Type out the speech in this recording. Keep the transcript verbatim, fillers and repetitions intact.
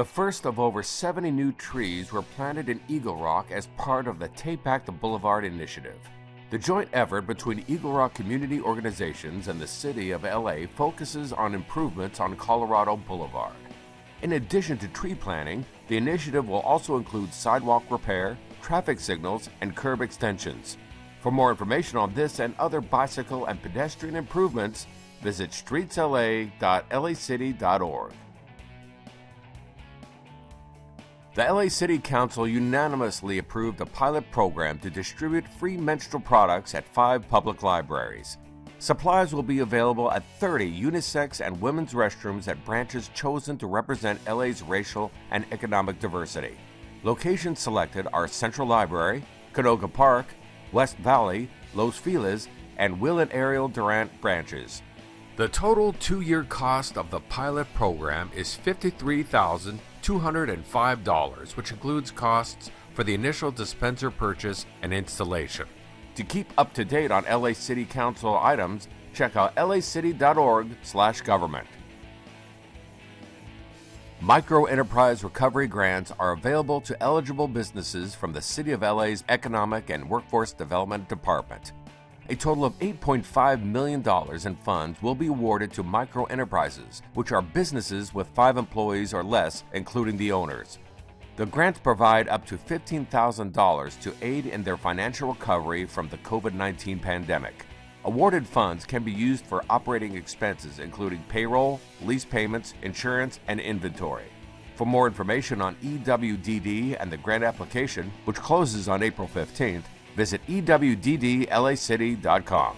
The first of over seventy new trees were planted in Eagle Rock as part of the Take Back the Boulevard initiative. The joint effort between Eagle Rock community organizations and the City of L A focuses on improvements on Colorado Boulevard. In addition to tree planting, the initiative will also include sidewalk repair, traffic signals, and curb extensions. For more information on this and other bicycle and pedestrian improvements, visit streets L A dot lacity dot org. The L A City Council unanimously approved a pilot program to distribute free menstrual products at five public libraries. Supplies will be available at thirty unisex and women's restrooms at branches chosen to represent L A's racial and economic diversity. Locations selected are Central Library, Canoga Park, West Valley, Los Feliz, and Will and Ariel Durant branches. The total two-year cost of the pilot program is fifty-three thousand two hundred five dollars, which includes costs for the initial dispenser purchase and installation. To keep up to date on L A City Council items, check out L A city dot org slash government. Microenterprise recovery grants are available to eligible businesses from the City of L A's Economic and Workforce Development Department. A total of eight point five million dollars in funds will be awarded to microenterprises, which are businesses with five employees or less, including the owners. The grants provide up to fifteen thousand dollars to aid in their financial recovery from the COVID nineteen pandemic. Awarded funds can be used for operating expenses, including payroll, lease payments, insurance, and inventory. For more information on E W D D and the grant application, which closes on April fifteenth, visit E W D D L A city dot com.